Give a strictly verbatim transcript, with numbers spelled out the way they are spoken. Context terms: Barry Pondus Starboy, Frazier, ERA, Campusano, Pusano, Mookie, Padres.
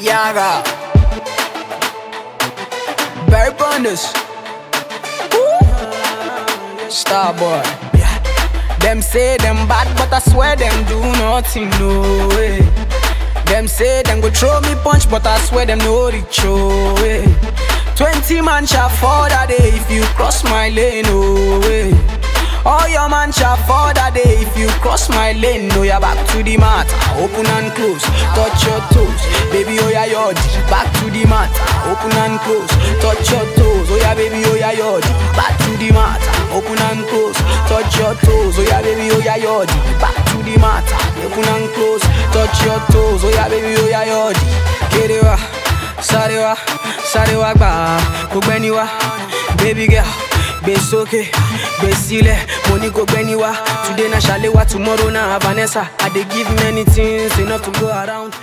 Yaga Barry Pondus Starboy. Yeah. Them say them bad, but I swear them do nothing, no way. Them say them go throw me punch, but I swear them no reach away. Twenty man shall fall that day if you cross my lane, no way. All your man shall fall that day if you cross my lane. No, you're back to the mat, open and close, touch your toes. Baby, oh yeah, yod, back to the mat, open and close, touch your toes. Oh yeah, baby, oh yeah, yod, back to the mat, open and close, touch your toes. Oh yeah, baby, oh yeah, yod, back to the mat, open and close, touch your toes. Oh yeah, baby, oh yeah, yod. Kerewa, sarewa, sarewa ba, kugbeniwa, baby girl. Besoke, besile, money go beniwa. Today na Shalewa, tomorrow na Vanessa. I dey give many things, enough to go around.